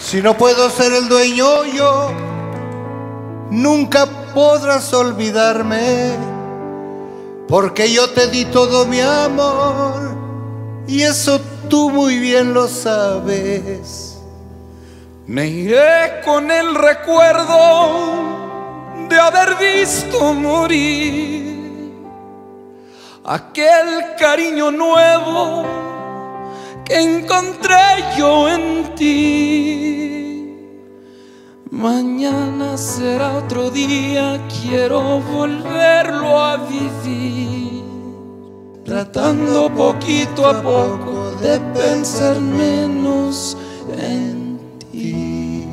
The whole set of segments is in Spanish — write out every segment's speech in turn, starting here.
Si no puedo ser el dueño yo, nunca podrás olvidarme, porque yo te di todo mi amor y eso tú muy bien lo sabes. Me iré con el recuerdo de haber visto morir aquel cariño nuevo que encontré yo en ti. Mañana será otro día, quiero volverlo a vivir, tratando poquito a poco de pensar menos en ti.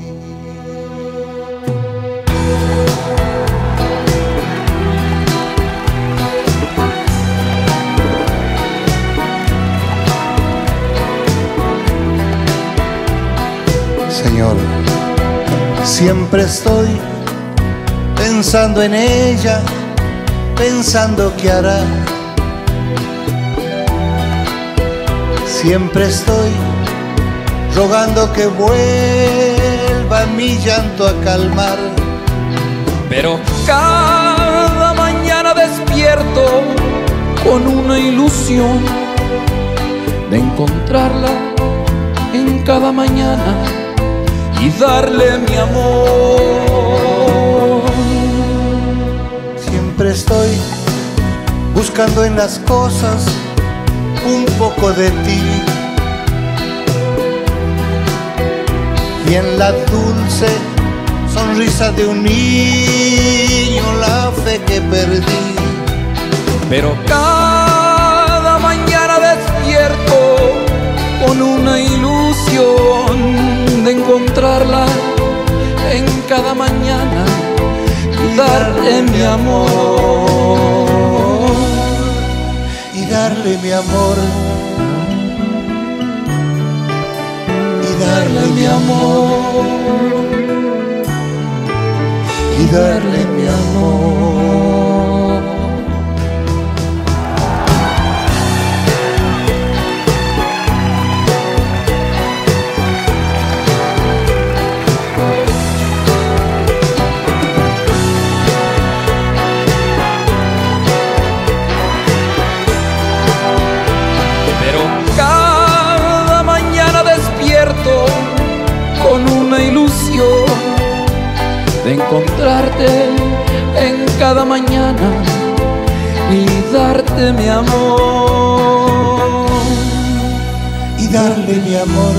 Señor, siempre estoy pensando en ella, pensando qué hará. Siempre estoy rogando que vuelva mi llanto a calmar. Pero cada mañana despierto con una ilusión de encontrarla en cada mañana y darle mi amor. Siempre estoy buscando en las cosas un poco de ti, y en la dulce sonrisa de un niño la fe que perdí. Pero cada mañana despierto con una ilusión de encontrarla en cada mañana y darle mi amor. Darle mi amor y darle mi amor y darle mi amor. De encontrarte en cada mañana y darte mi amor y darle mi amor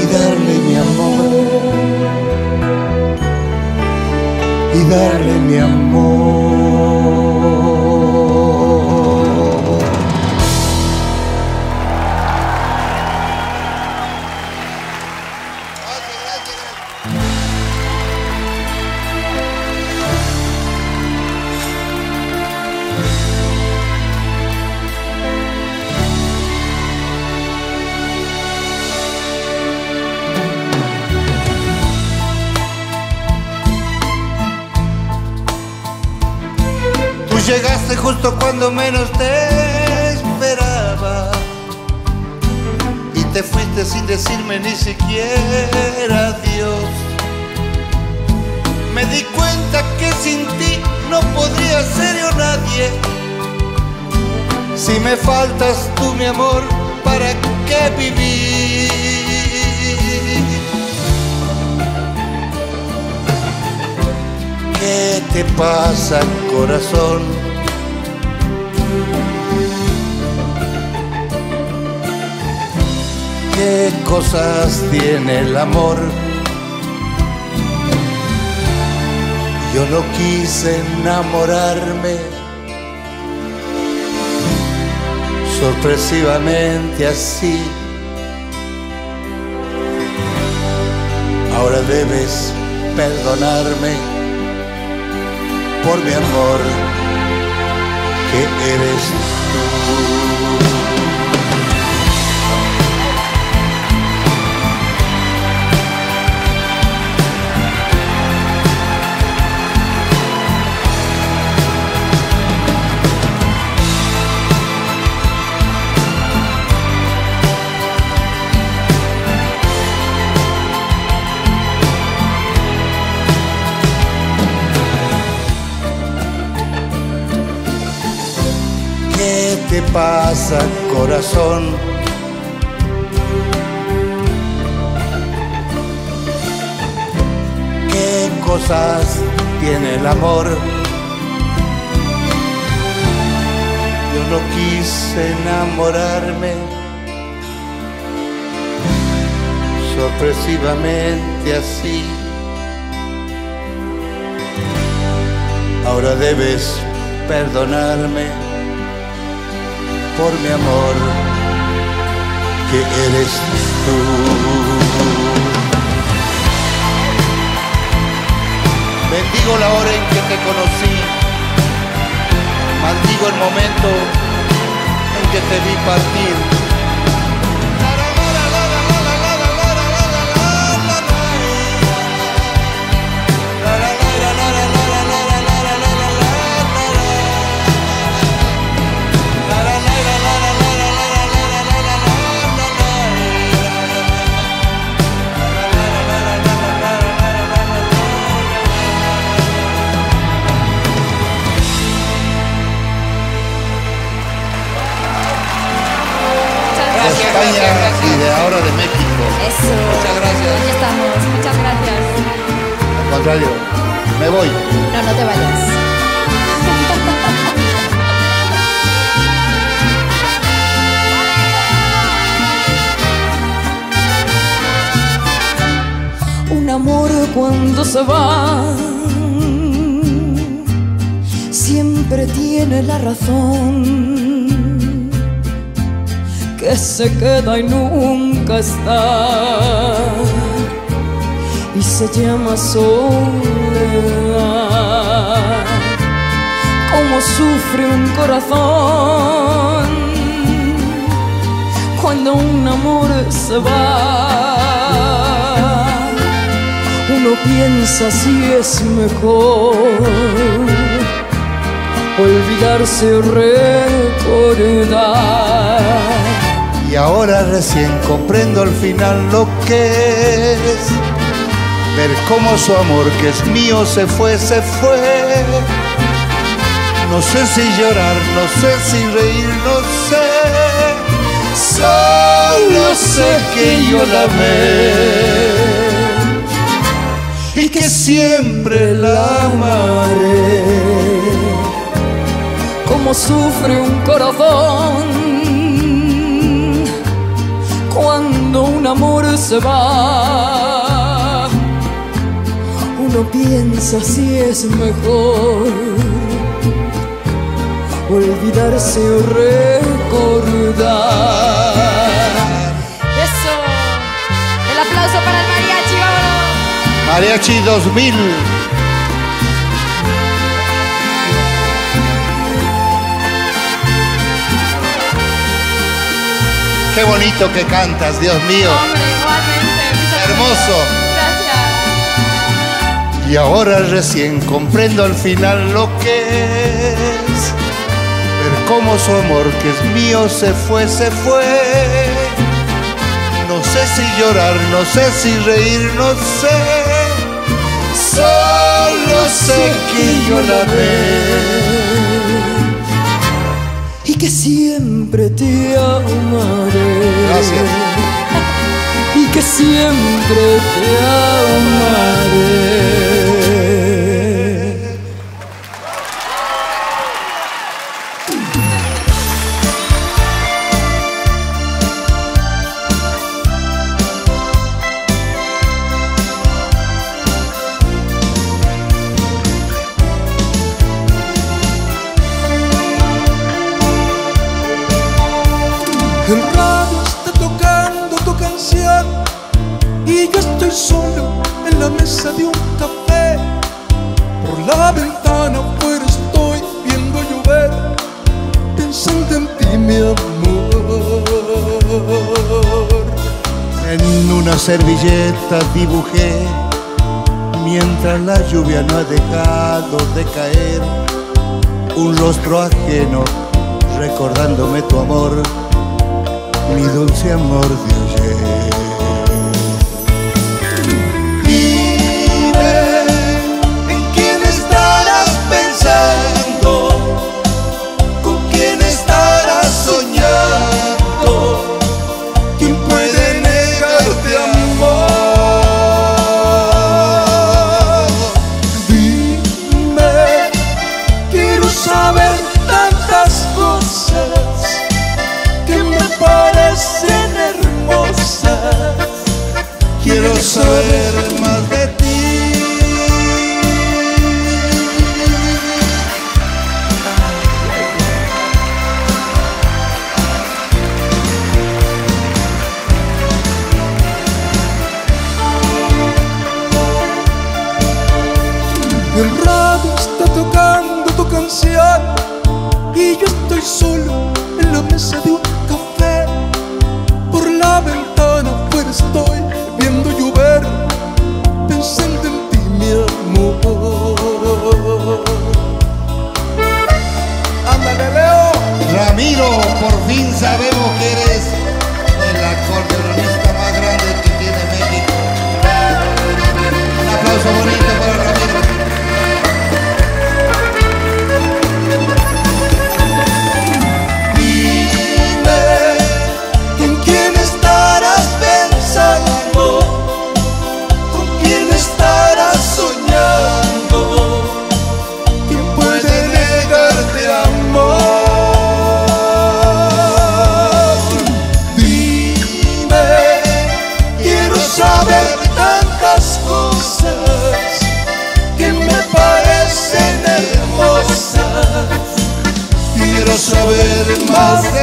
y darle mi amor y darle mi amor. Llegaste justo cuando menos te esperaba y te fuiste sin decirme ni siquiera adiós. Me di cuenta que sin ti no podría ser yo nadie. Si me faltas tú, mi amor, ¿para qué vivir? ¿Qué te pasa, corazón? ¿Qué cosas tiene el amor? Yo no quise enamorarme, sorpresivamente así. Ahora debes perdonarme por mi amor que eres tú. te pasa, corazón? ¿Qué cosas tiene el amor? Yo no quise enamorarme, sorpresivamente así. Ahora debes perdonarme por mi amor, que eres tú. Bendigo la hora en que te conocí, maldigo el momento en que te vi partir. Y de ahora de México. Eso. Muchas gracias. Ahí estamos. Muchas gracias. Al contrario, me voy. No, no te vayas. Un amor cuando se va siempre tiene la razón, que se queda y nunca está, y se llama soledad. Cómo sufre un corazón cuando un amor se va. Uno piensa si es mejor olvidarse o recordar. Y ahora recién comprendo al final lo que es ver cómo su amor, que es mío, se fue, se fue. No sé si llorar, no sé si reír, no sé. Solo sé que yo la amé y que siempre la amaré. Cómo sufre un corazón cuando un amor se va. Uno piensa si es mejor olvidarse o recordar. Eso, el aplauso para el mariachi, vámonos. Mariachi 2000. Qué bonito que cantas, Dios mío. Hombre, igualmente. Hermoso. Gracias. Y ahora recién comprendo al final lo que es ver cómo su amor, que es mío, se fue, se fue. No sé si llorar, no sé si reír, no sé. Solo sé que yo la amé y que siempre te amaré. Gracias. Y que siempre te amaré. En radio está tocando tu canción y yo estoy solo en la mesa de un café. Por la ventana afuera estoy viendo llover, pensando en ti, mi amor. En una servilleta dibujé, mientras la lluvia no ha dejado de caer, un rostro ajeno recordándome tu amor, mi dulce amor de ayer. Dime en quién estarás pensando, con quién estarás solo en la mesa de un café. Por la ventana afuera estoy viendo llover, pensando en ti, mi amor. Ándale, Leo. Ramiro, por fin sabemos que eres el acordeonista más grande que tiene México. Un aplauso bonito para Ramiro. Saber más de ti.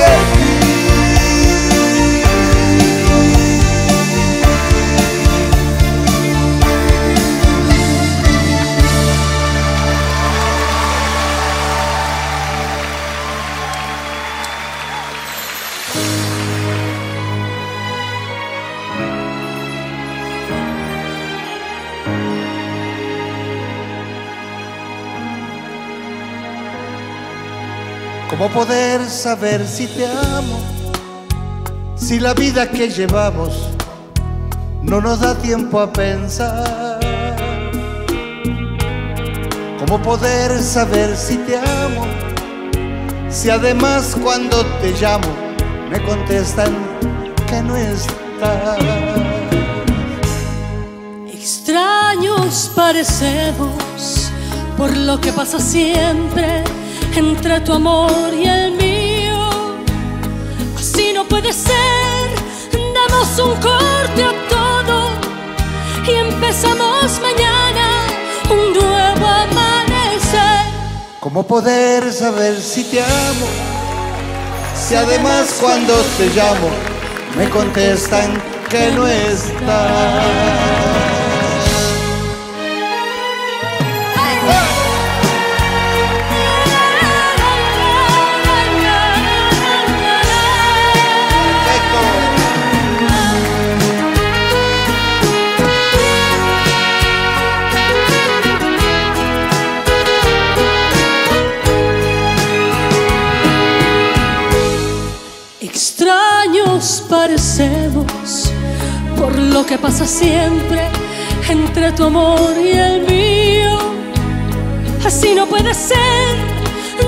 Cómo poder saber si te amo, si la vida que llevamos no nos da tiempo a pensar. Cómo poder saber si te amo, si además cuando te llamo me contestan que no estás. Extraños parecemos por lo que pasa siempre entre tu amor y el mío. Así no puede ser. Damos un corte a todo y empezamos mañana un nuevo amanecer. ¿Cómo poder saber si te amo? Si además cuando te llamo me contestan que no estás. Extraños parecemos por lo que pasa siempre entre tu amor y el mío. Así no puede ser.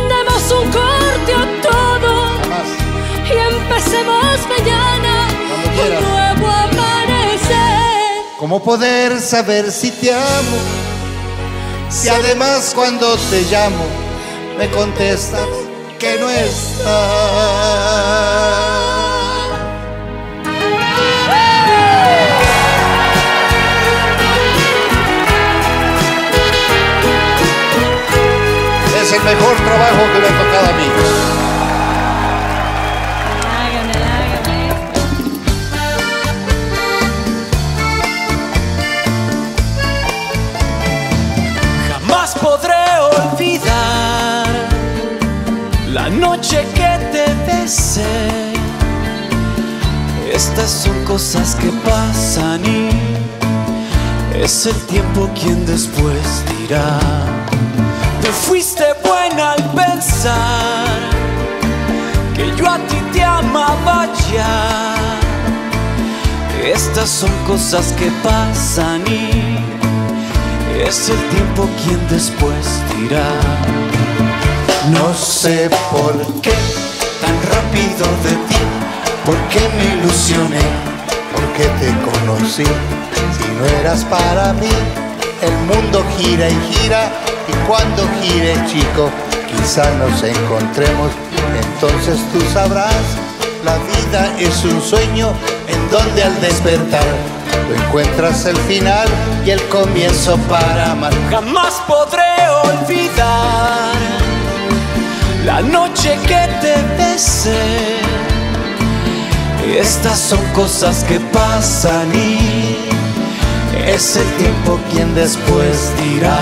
Damos un corte a todo y empecemos mañana un nuevo amanecer. ¿Cómo poder saber si te amo? Si además cuando te llamo me contestas que no estás. Es el mejor trabajo que me ha tocado a mí. Jamás podré olvidar la noche que te besé. Estas son cosas que pasan y es el tiempo quien después dirá. Te fuiste buena al pensar que yo a ti te amaba ya. Estas son cosas que pasan y es el tiempo quien después dirá. No sé por qué tan rápido de ti, por qué me ilusioné, por qué te conocí. Si no eras para mí, el mundo gira y gira. Y cuando gire, chico, quizá nos encontremos. Entonces tú sabrás, la vida es un sueño en donde al despertar tú encuentras el final y el comienzo para amar. Jamás podré olvidar la noche que te besé. Estas son cosas que pasan y es el tiempo quien después dirá.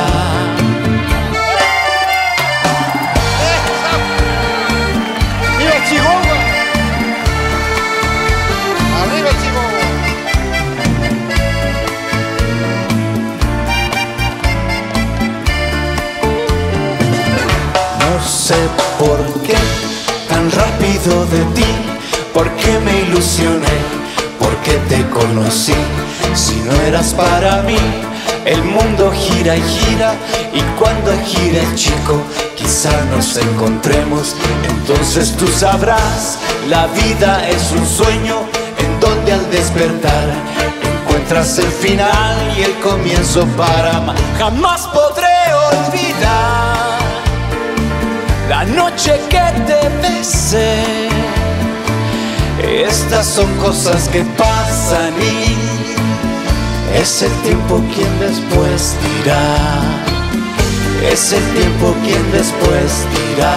olvido de ti, porque me ilusioné, porque te conocí. Si no eras para mí, el mundo gira y gira, y cuando gira el chico, quizá nos encontremos. Entonces tú sabrás, la vida es un sueño, en donde al despertar encuentras el final y el comienzo para amar. Jamás podré olvidar la noche que te besé. Estas son cosas que pasan y es el tiempo quien después dirá. Es el tiempo quien después dirá.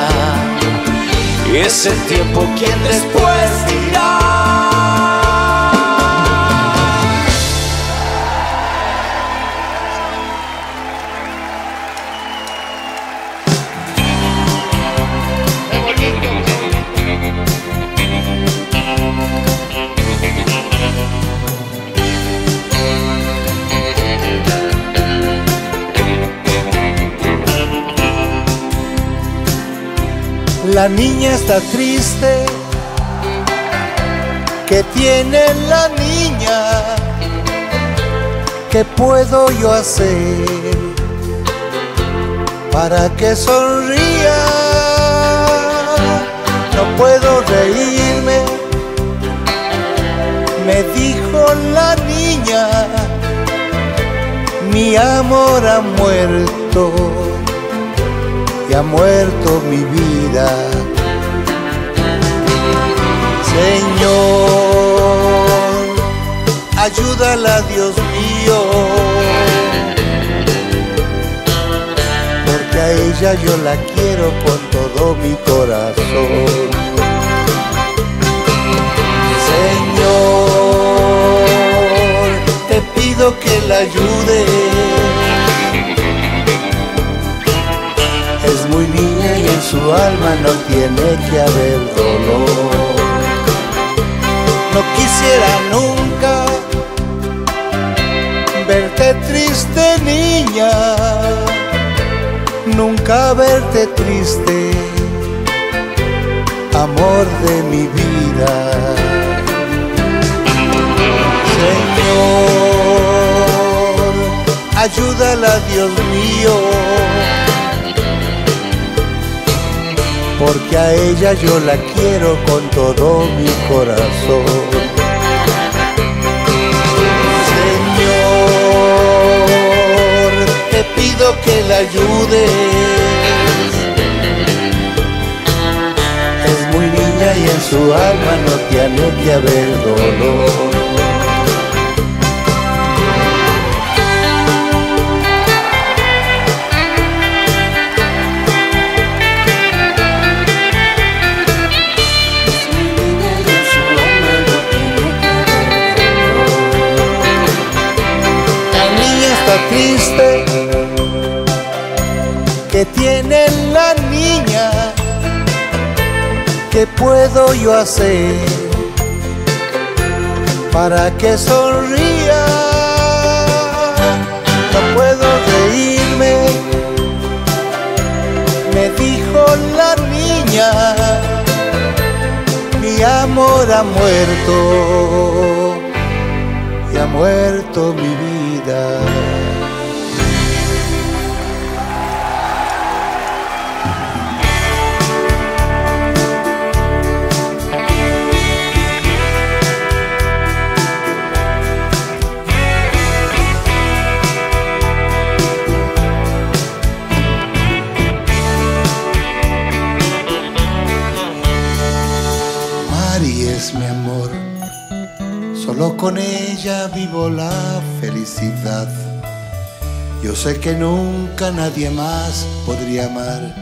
Es el tiempo quien después dirá. La niña está triste, ¿qué tiene la niña? ¿Qué puedo yo hacer para que sonría? No puedo reírme, me dijo la niña, mi amor ha muerto. Y ha muerto mi vida. Señor, ayúdala, Dios mío, porque a ella yo la quiero con todo mi corazón. Señor, te pido que la ayudes. Es muy niña y en su alma no tiene que haber dolor. No quisiera nunca verte triste, niña, nunca verte triste, amor de mi vida. Señor, ayúdala, Dios mío, porque a ella yo la quiero con todo mi corazón. Señor, te pido que la ayudes. Es muy niña y en su alma no tiene que haber dolor. Triste, ¿qué tiene la niña? ¿Qué puedo yo hacer para que sonría? No puedo reírme, me dijo la niña, mi amor ha muerto y ha muerto mi vida. Mi amor, solo con ella vivo la felicidad. Yo sé que nunca nadie más podría amar,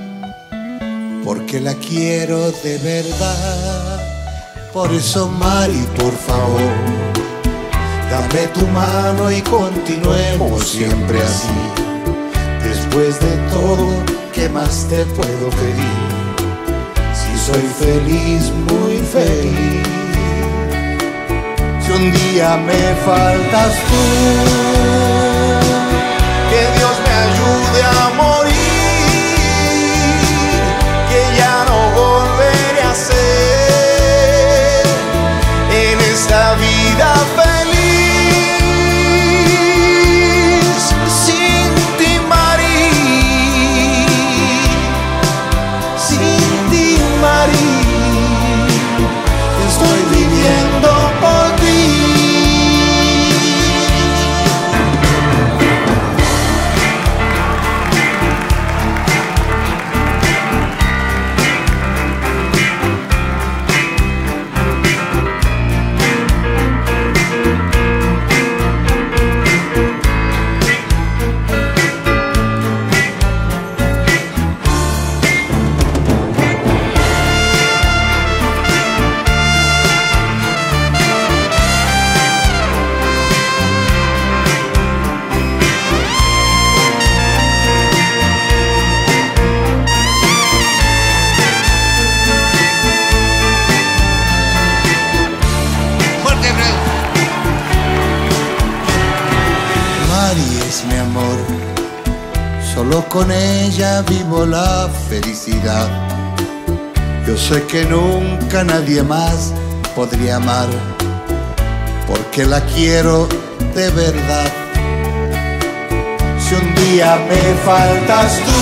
porque la quiero de verdad. Por eso, Mari, por favor, dame tu mano y continuemos siempre así. Después de todo, ¿qué más te puedo pedir? Soy feliz, muy feliz. Si un día me faltas tú, que Dios me ayude a morir, que ya no volveré a ser. Solo con ella vivo la felicidad. Yo sé que nunca nadie más podría amar, porque la quiero de verdad. Si un día me faltas tú,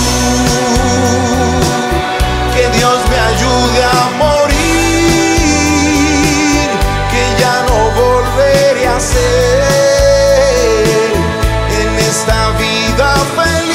que Dios me ayude a morir, que ya no volveré a ser en esta vida feliz.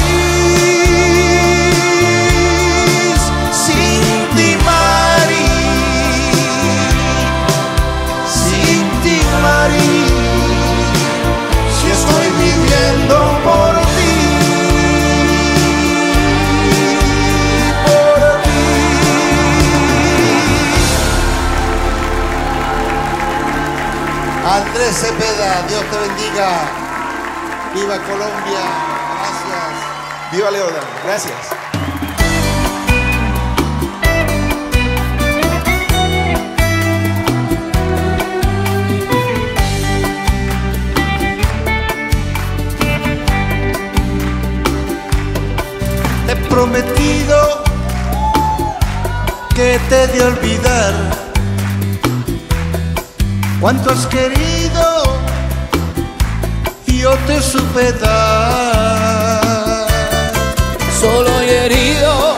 Andrés Cepeda, Dios te bendiga. Viva Colombia, gracias. Viva Leo Dan, gracias. Te he prometido que te he de olvidar. Cuánto has querido y yo te supe dar. Solo y herido,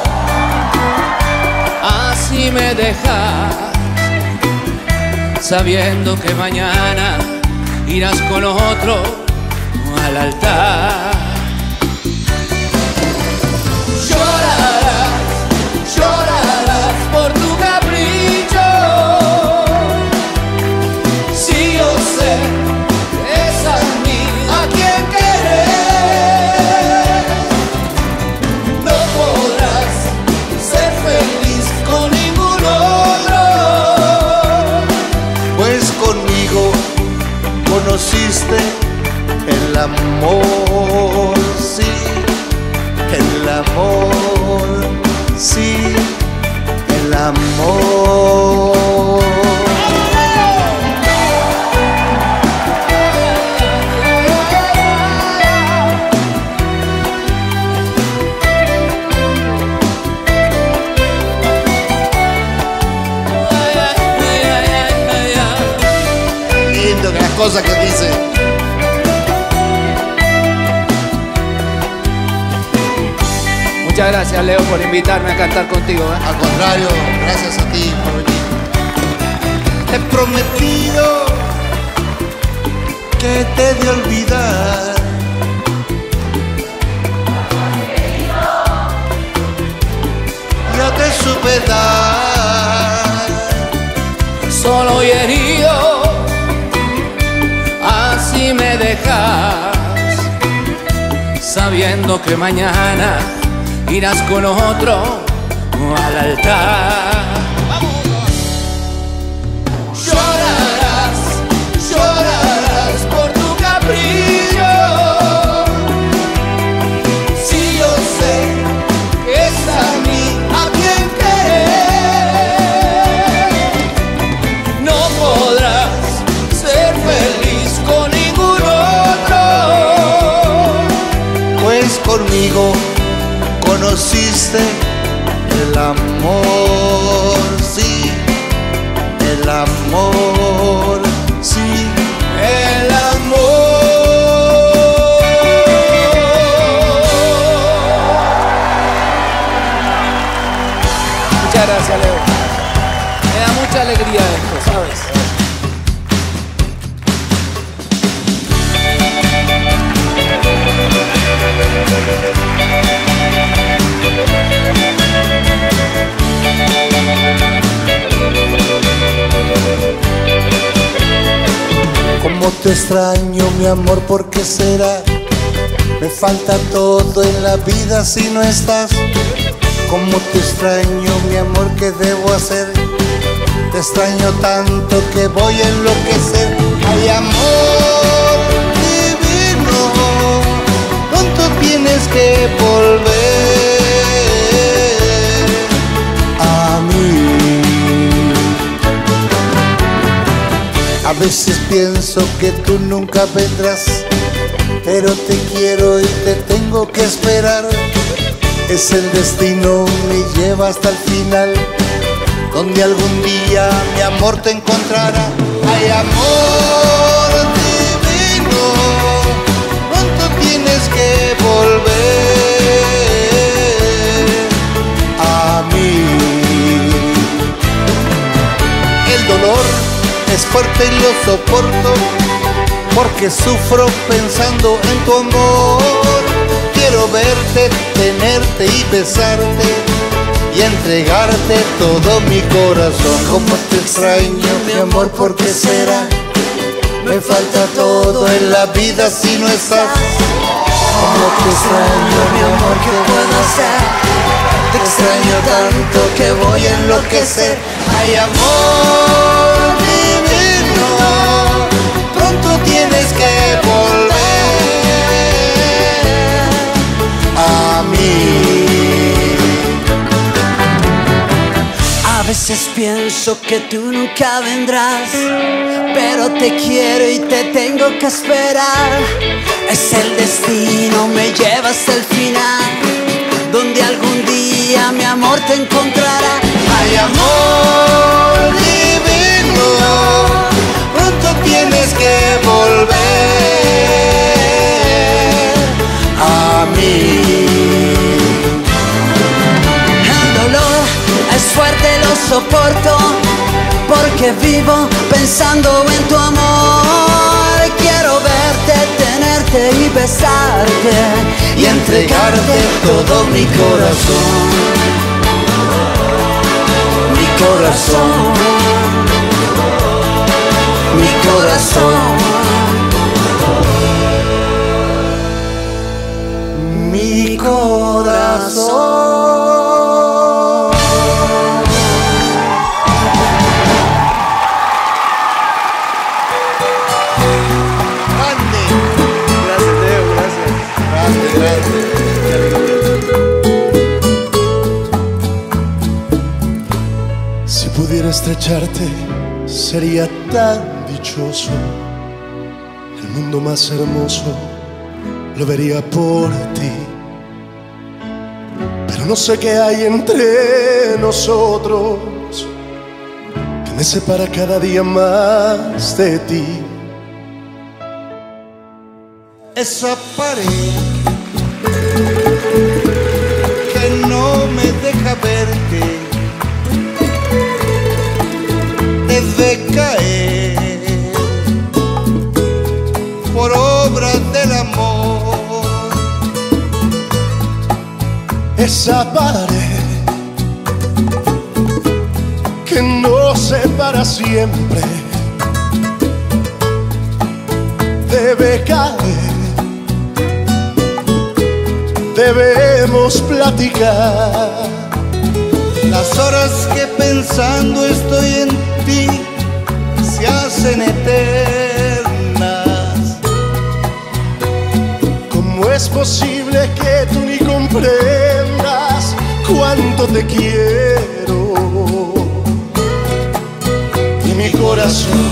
así me dejas, sabiendo que mañana irás con otro al altar. Llorarás, llorarás por tu capricho. Conociste el amor, sí, el amor, sí, el amor. Cosa que dice. Muchas gracias, Leo, por invitarme a cantar contigo, ¿eh? Al contrario, gracias a ti por venir. Te he prometido que te he de olvidar. Yo te supe dar. Solo y herido, así me dejas, sabiendo que mañana irás con otro al altar. Llorarás, llorarás por tu capricho. Si yo sé que es a mí a quien querer, no podrás ser feliz con ningún otro. Pues conmigo conociste el amor, sí, el amor, sí, el amor. Muchas gracias, Leo. Me da mucha alegría esto, ¿sabes? Cómo te extraño, mi amor, ¿por qué será? Me falta todo en la vida si no estás. Cómo te extraño, mi amor, ¿qué debo hacer? Te extraño tanto que voy a enloquecer. Ay, amor divino, pronto tienes que volver a mí. A veces pienso que tú nunca vendrás, pero te quiero y te tengo que esperar. Es el destino, me lleva hasta el final, donde algún día mi amor te encontrará. Ay, amor divino, pronto tienes que volver a mí. El dolor es fuerte y lo soporto, porque sufro pensando en tu amor. Quiero verte, tenerte y besarte, y entregarte todo mi corazón. Como te extraño, mi amor, ¿por qué será? Me falta todo en la vida si no estás. Como te extraño, mi amor, ¿qué puedo hacer? Te extraño tanto que voy a enloquecer. Ay, amor divino, pronto tienes que volver a mí. A veces pienso que tú nunca vendrás, pero te quiero y te tengo que esperar. Es el destino, me lleva hasta el final, donde algún día mi amor te encontrará. Ay, amor divino, pronto tienes que volver a mí. Es fuerte, lo soporto, porque vivo pensando en tu amor. Quiero verte, tenerte y besarte, y entregarte todo mi corazón. Mi corazón, mi corazón, mi corazón. Si pudiera estrecharte, sería tan dichoso. El mundo más hermoso lo vería por ti. Pero no sé qué hay entre nosotros que me separa cada día más de ti. Esa pared que no me deja verte, debe caer por obra del amor. Esa pared que nos separa siempre debe caer. Debemos platicar las horas que pensando estoy en ti se hacen eternas. ¿Cómo es posible que tú ni comprendas cuánto te quiero? Y mi corazón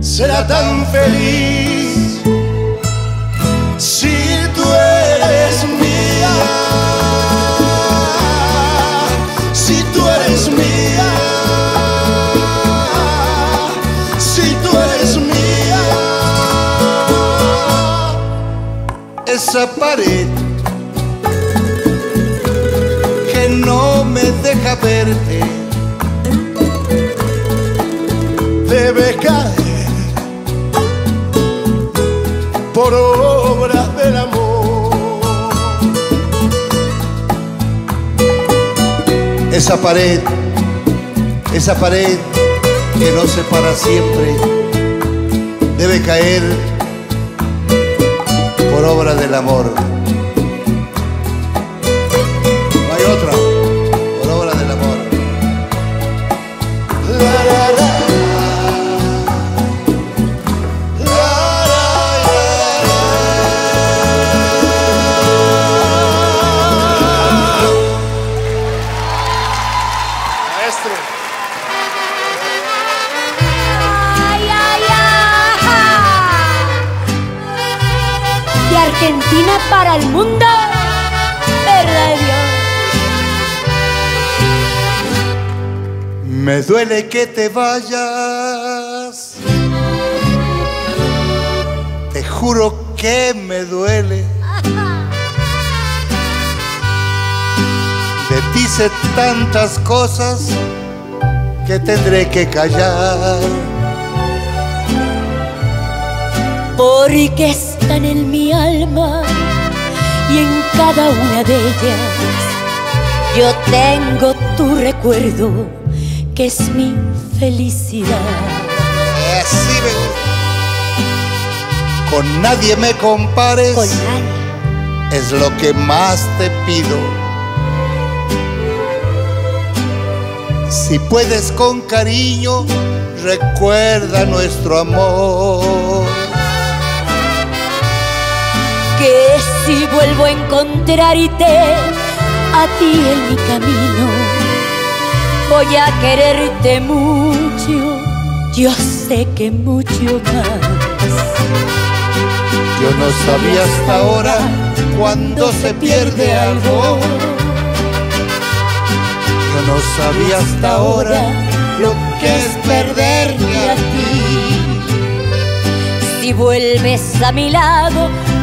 será tan feliz si tú eres mía, si tú eres mía, si tú eres mía. Esa pared que no me deja verte debe caer por hoy. Del amor. Esa pared que nos separa siempre, debe caer por obra del amor. No hay otra, por obra del amor. La, la, la. Ay, ay, ay. Me duele que te vayas, te juro que me duele. De ti sé tantas cosas que tendré que callar. Porque están en mi alma y en cada una de ellas yo tengo tu recuerdo, que es mi felicidad. Así me gusta. Con nadie me compares. Con nadie. Es lo que más te pido. Si puedes con cariño, recuerda nuestro amor. Que si vuelvo a encontrarte a ti en mi camino, voy a quererte mucho, yo sé que mucho más. Yo no sabía hasta ahora cuando se pierde algo. Yo no sabía hasta ahora lo que es perderme a ti. Si vuelves a mi lado,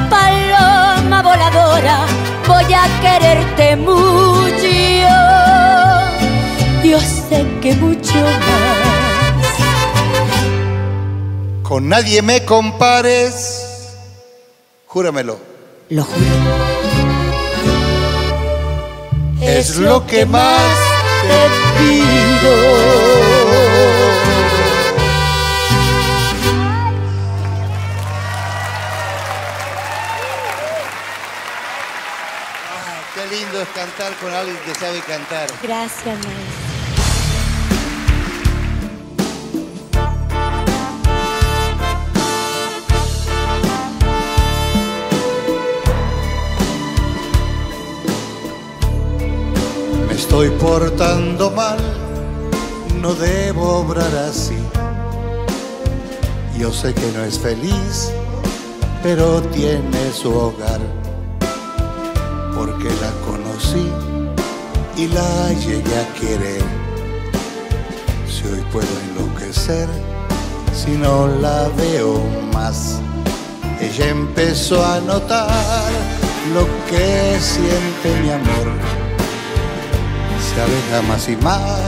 paloma voladora, voy a quererte mucho. Yo sé que mucho más. Con nadie me compares. Júramelo. Lo juro. Es lo que más te pido. Ah, qué lindo es cantar con alguien que sabe cantar. Gracias, maestro. Estoy portando mal, no debo obrar así. Yo sé que no es feliz, pero tiene su hogar, porque la conocí y la llegué a querer. Si hoy puedo enloquecer, si no la veo más. Ella empezó a notar lo que siente mi amor. Se aleja más y más,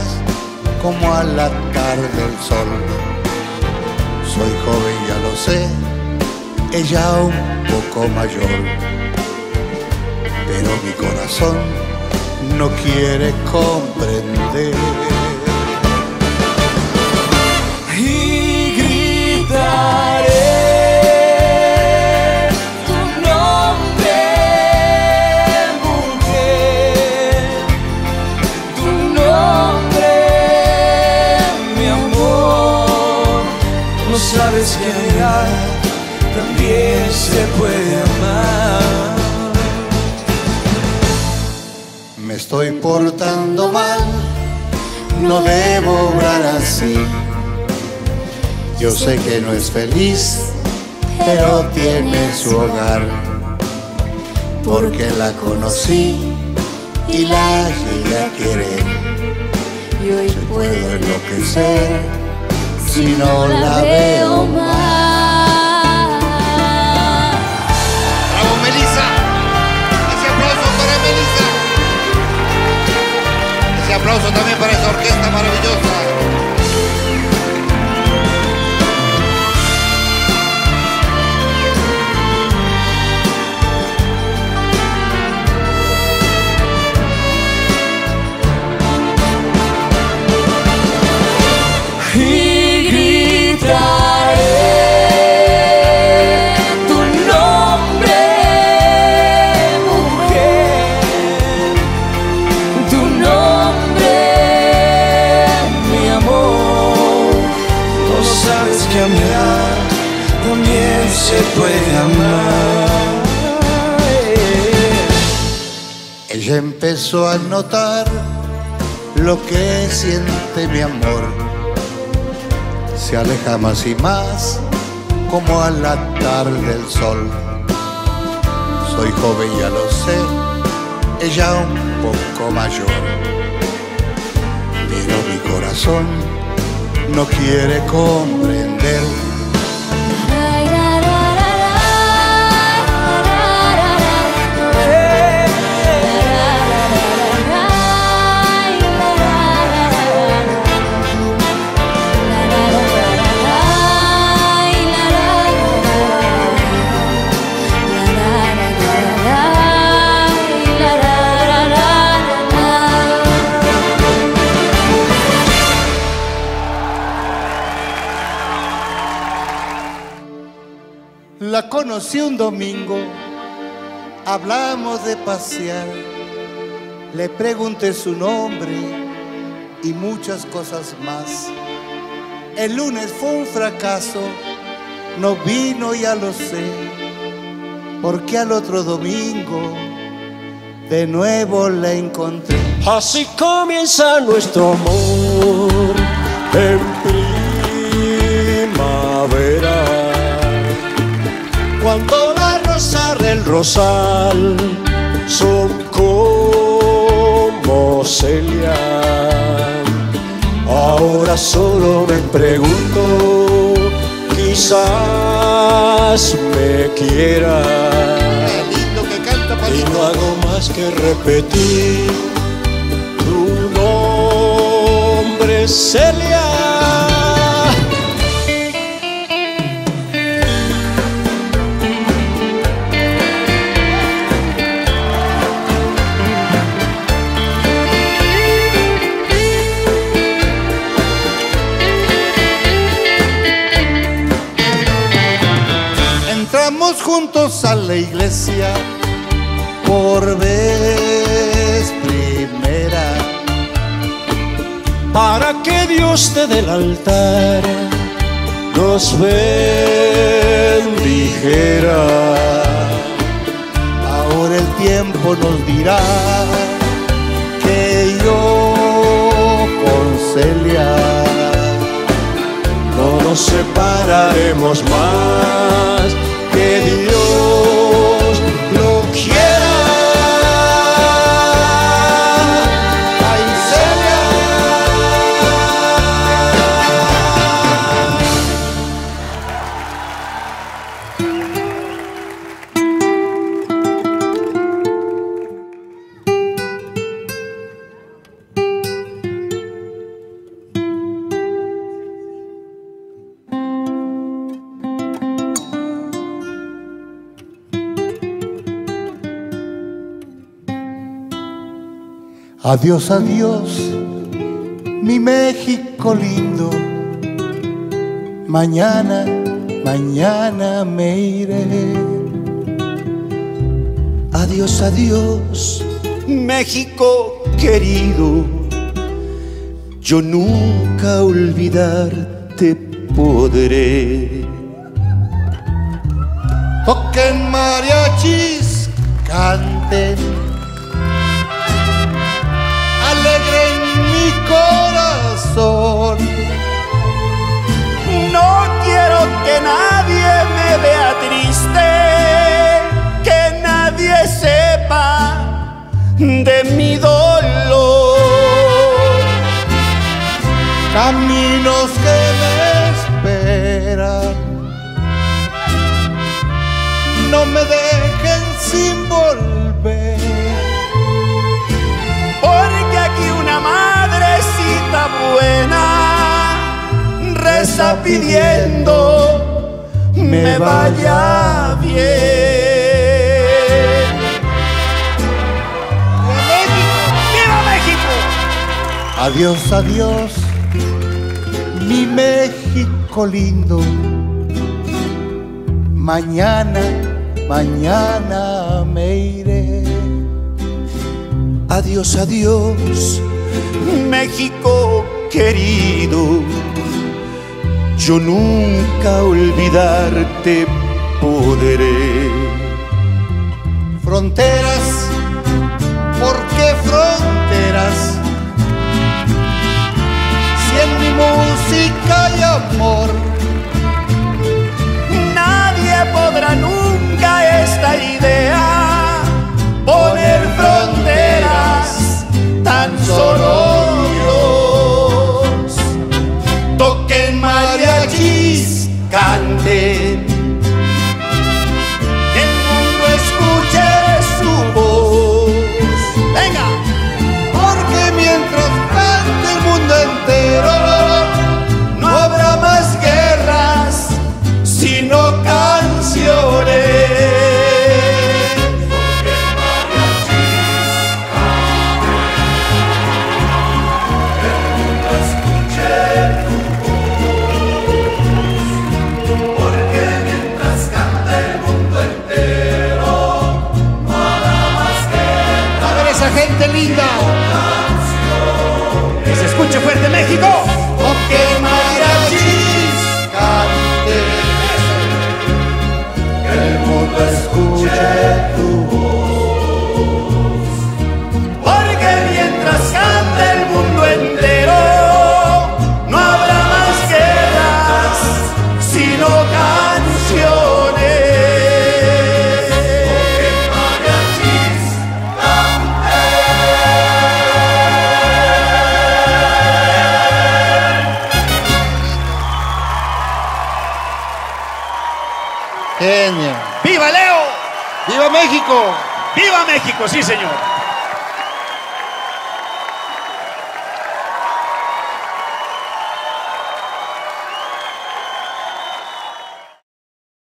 como al atar del sol. Soy joven, ya lo sé, ella un poco mayor. Pero mi corazón no quiere comprender. Y gritaré. Sabes que allá también se puede amar. Me estoy portando mal, no debo obrar así. Yo sé que no es feliz, pero tiene su hogar, porque la conocí y la llegué a querer. Y hoy puedo enloquecer si no la veo más. ¡Bravo, Melissa! Ese aplauso para Melissa. Ese aplauso también para esa orquesta maravillosa. Gritaré tu nombre, mujer, tu nombre, mi amor. No sabes que amar también se puede amar. Ella empezó a notar lo que siente mi amor. Se aleja más y más, como al atar del sol. Soy joven, ya lo sé, ella un poco mayor. Pero mi corazón corazón no quiere comprender. La conocí un domingo, hablamos de pasear, le pregunté su nombre y muchas cosas más. El lunes fue un fracaso, no vino, ya lo sé, porque al otro domingo de nuevo la encontré. Así comienza nuestro amor en primavera. Cuando la rosa del rosal son como Celia. Ahora solo me pregunto, quizás me quiera. Qué lindo que canta, y no hago más que repetir tu nombre, Celia. Juntos a la iglesia por vez primera, para que Dios desde el altar nos bendijera. Ahora el tiempo nos dirá que yo con Celia no nos separaremos más. Que Dios lo quiera. Ay, adiós, adiós, mi México lindo. Mañana, mañana me iré. Adiós, adiós, México querido. Yo nunca olvidarte podré. Toquen mariachis, canten, corazón. No quiero que nadie me vea triste, que nadie sepa de mi dolor. Caminos que me esperan, no me dejen sin volver, porque aquí una madrecita buena reza pidiendo me vaya bien. ¡Viva México! Adiós, adiós, mi México lindo. Mañana, mañana me iré. Adiós, adiós, México querido. Yo nunca olvidarte podré. Fronteras, ¿por qué fronteras? Si en mi música y amor nadie podrá nunca esta idea poner fronteras. Tan solo Dios. canten, que el mundo escuche su voz. ¡Venga! Porque mientras cante el mundo entero, no habrá más guerras, sino canciones. Linda, que se escuche fuerte México, porque mariachis canten, que el mundo escuche tu voz, porque mientras cante el mundo entero, no habrá más guerras, sino canciones. ¡Viva México! ¡Viva México! ¡Sí, señor!